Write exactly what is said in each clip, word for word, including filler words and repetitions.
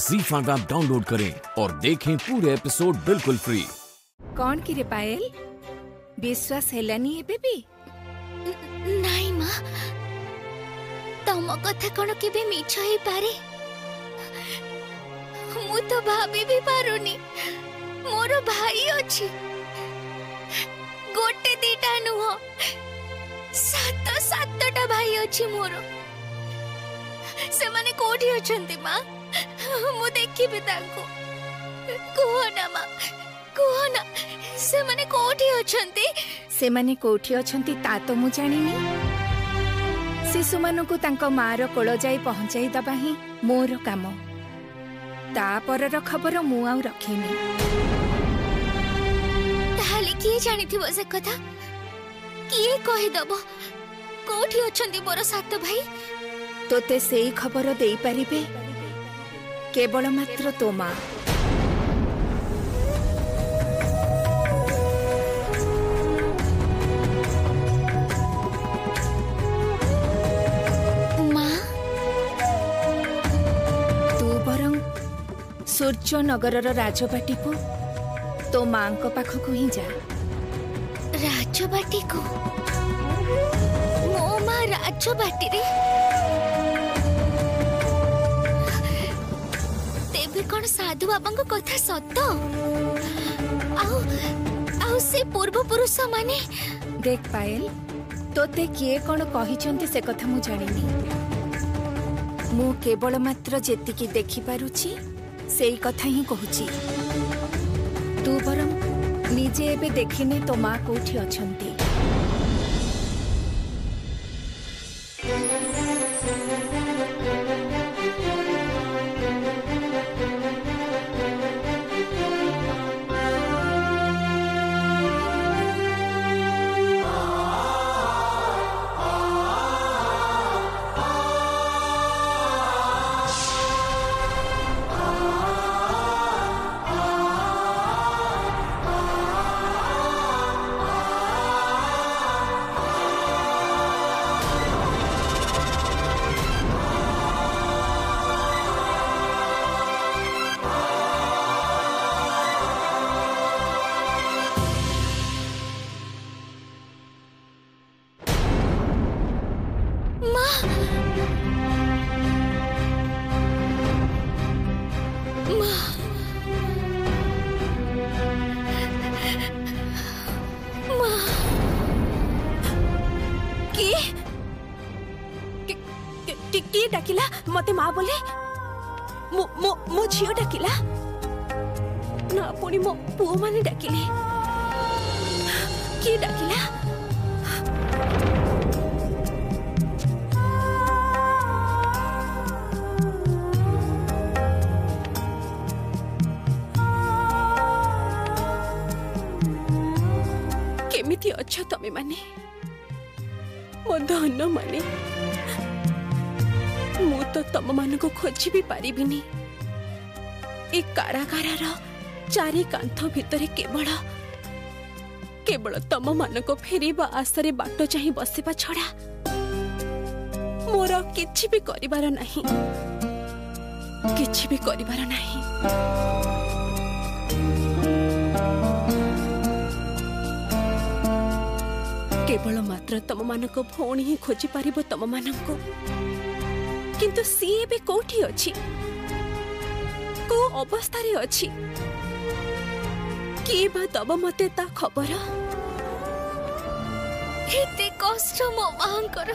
ज़ी five app download करें और देखें पूरे एपिसोड बिल्कुल फ्री। कौन की रे पायल? विश्वास है लानी है बेबी? नहीं माँ, तम कथा कौन केबे मिछ हे पारे? मु तो भाभी भी पारुनी। मोर भाई अछि। गोटे दीटा नुहो। सात सातटा भाई अछि मोर। से माने कोठी अछंती माँ, मु देखि बितांको। कोना माँ, कोना से माने कोठी अछंती, से माने कोठी अछंती ता तो मु जानिनी। शिशु मानकु तांको मारो कोलो जाई पहुंचाई दबा ही मोर काम। ता परर खबर मु आउ रखेनी। ताले की जानिथिबो से कथा? किए कहि दबो? कोठी अछंती मोर सात भाई? तोते से खबर देई पारिबे केवल मात्र तो मां। मां तू बरं सूर्य नगर राजबाटी को तो मां को पाख को ही जा। राजबाटी को मो मां राजबाटी रे कौन साधु बाबा को कथा सत आउ आउ से पूर्व पुरुष माने देख पायल तोते किए कौन कहि चंती से कथा मु जानिनी। मु केवल मात्र जेति की देखि पारुची सेई कथा ही कहूची। तू परम निजे एबे देखिने तो मां कोठी अछंती। किए डाकिला मते माँ बोले मो मो मो झियो डाकिला ना पुणी मो पुओ माने डाकिले किए डाकिला केमिति अच्छा तमे माने मो धन माने मु तो तम मान को खोजी भी पारी भी नहीं। एक कारागार चारि कांथ भितरे केवल केवल तम मान को फेरिबा आशरे बाट चाही बसेबा छड़ा मोर किछि भी करिवार नाही, किछि भी करिवार नाही। केवल मात्र तम मान को भौणी ही खोजी पारिबो तम मान को। किंतु सीए बे कोठी अछि, को अवस्था रे अछि की बा तब मते ता खबर हेते कष्ट मो मां कर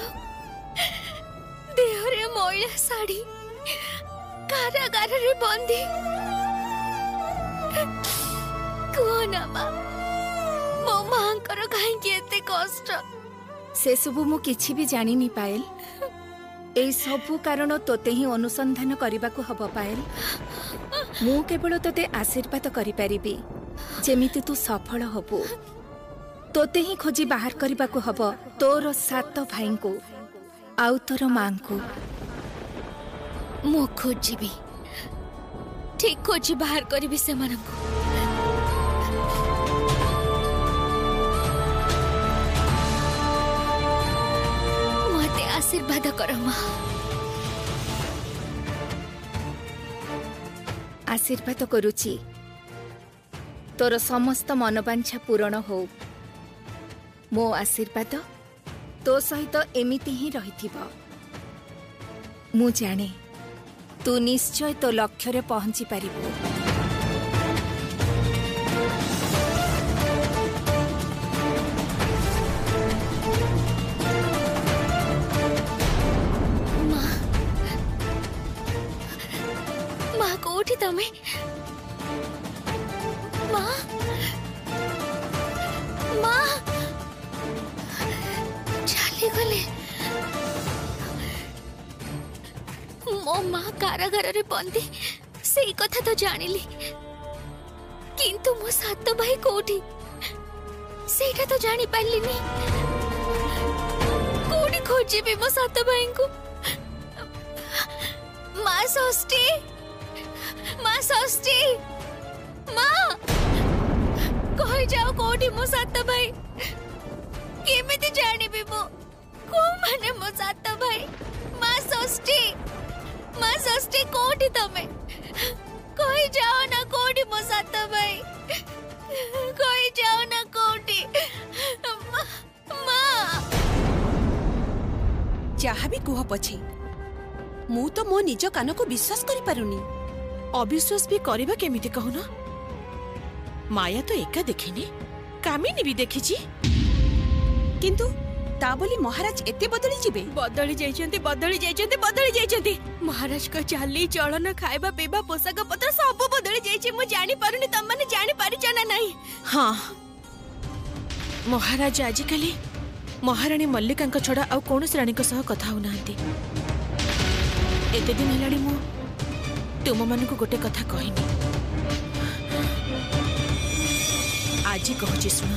देह रे मोइला साड़ी कारागार रे बंदी कोना बा मो मां कर काहे के एते कष्ट से सब मु किछि भी जानि नि पाएल। ए सबु कारण तोते ही अनुसंधान करने को हम पायल। मु केवल तोते आशीर्वाद करी जेमिति तू सफल हबु। तोते ही खोजी बाहर करने को हम तोर सात भाई को आउ तोर मां को। मु खोजी भी ठीक खोजी बाहर करी से मानंको। आशीर्वाद कर मां। आशीर्वाद करुची तोर समस्त मनोवांछा पूरण हो। मो आशीर्वाद तो सहित एमिति ही रहिथिबा। मु जाने तू निश्चय तो लक्ष्य रे पहुंची पारिबो। तमें माँ माँ चली गले मो माँ कारागार रे बंदी से कथा तो जानिली, किंतु मो सात भाई कोठी सेटा तो जानी पारलीनी। कोठी खोजी भी मो सात भाई को माँ सोस्टी माँ सोस्टी माँ कही जाओ कोठी मो सात भाई केमिति जानिबी मो को माने मो सात भाई। माँ सोस्टी माँ सोस्टी कोठी तमे कही जाओ ना कोठी मो सात भाई कही जाओ ना कोठी। माँ जहाँ भी कह पछे मु तो मो निज कान को विश्वास करि पारुनी। अविश्वास भी करवा केमिति कहूना। माया तो एका देखिनी कामिनी भी देखिची, किंतु ता बोली महाराज एते बदली जीवे। बदली जाइछन्ती बदली जाइछन्ती बदली जाइछन्ती महाराज को चाली चलन खाइबा पीबा पोशाक पत्र सब बदली जाइछी। मु जानि पारुनी तम माने जानि पारिछ ना नहीं। हां महाराज आज कली महारानी मल्लिका का छोड़ा आ कोनोस रानी को सह कथा होनांती। एते दिन हलाडी मु तुम मान को गोटे कथा कहनी आज कहूँ शुण।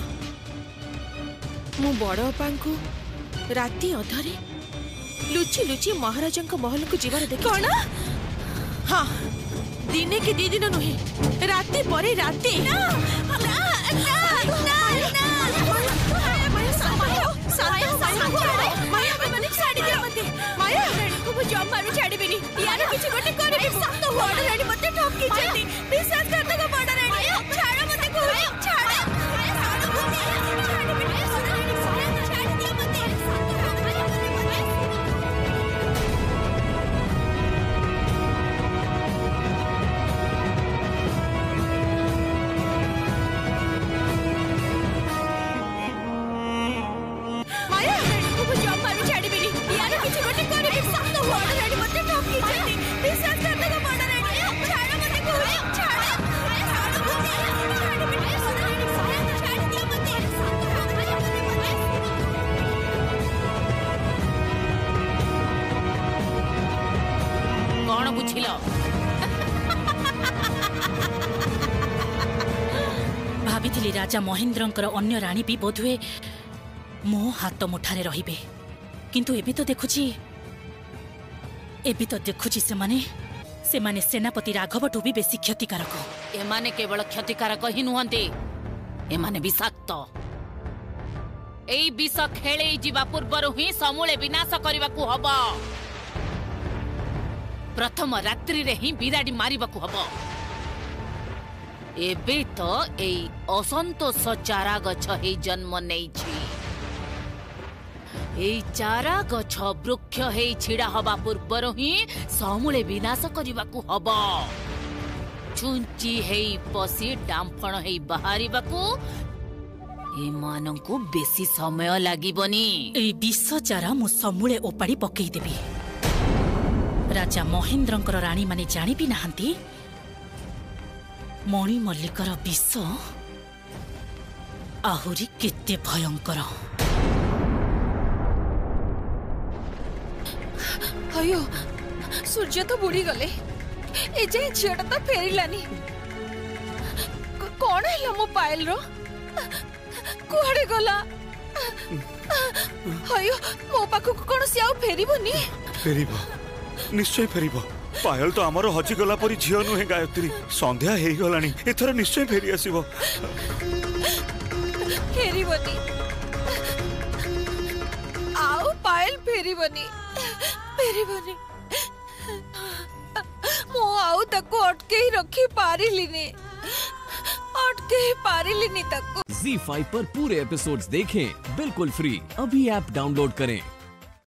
मु बड़पा को राति अधरे लुचि लुचि महाराजा महल को जीवार देख। हाँ दिने के दी दिन नुहे राति परे राति जम्मारू छाड़बेनी यार किसी गोटे करबे। सत बड़ रानी मते ठोकी छेती विश्वास कर तो बड़ रानी छाड़ मते को छाड़ साडू मते छाड़बे रानी छाड़ दिया मते। माया को जम्मारू छाड़बेनी यार किसी गोटे करबे। सत बड़ रानी मते ठोकी छेती विश्वास कर तो बड़ रानी छाड़ मते को छाड़ साडू मते छाड़बे रानी छाड़ दिया मते। कोण बुझिलो भाबिथिली राजा महेंद्रंकर अन्य रानी भी बोधुए मो हाथ मुठारे रहिबे, किंतु एबे तो देखुची एबी तो देखुची से माने, से माने सेनापति राघवठू भी बेसी क्षतिकारक। एमाने केवल क्षतिकारक ही नुहंती, एमाने विषाक्त। एई विष खेले जीवा पूर्वरु ही समूले विनाश करवाकू हब। प्रथम रात्रि रे ही बिराडी मारिवाकू हब। एबे तो एई असंतोष चारा गछ हे जन्म नेइछि। ए चारा गछ वृक्ष हे छिड़ा हवा पूर्वर ही समूले विनाश करवाकू हब। छुंची हे पसी डांफण हे बाहरिवाकू एमानंकू बेसी समय लागिबनी। ए विष चारा मु समूले ओपाड़ी पकई देबी। राजा महेंद्रंकर रानी माने जानि भी नाहंती मणि मल्लिकर विष आहुरी केते भयंकर। अयो सूर्य तो बुड़ी गले ए जे झियाटा तो फेरिलानी। कोण हैला मो पायल रो कुआडे गला? अयो मो पाखु को कोण सियाउ फेरिबोनी? फेरिबो निश्चय फेरिबो। पायल तो हमरो हजी गला परी झियो नु हे गायत्री। संध्या हे गलानी एथरा निश्चय फेरि आसीबो। फेरिबोनी आओ पायल फेरिबोनी। फेरिबोनी मो आउ ताको अटके रखी पारिलिनी अटके पारिलिनी ताको ज़ी फाइव पर पूरे एपिसोड्स देखें बिल्कुल फ्री। अभी ऐप डाउनलोड करें।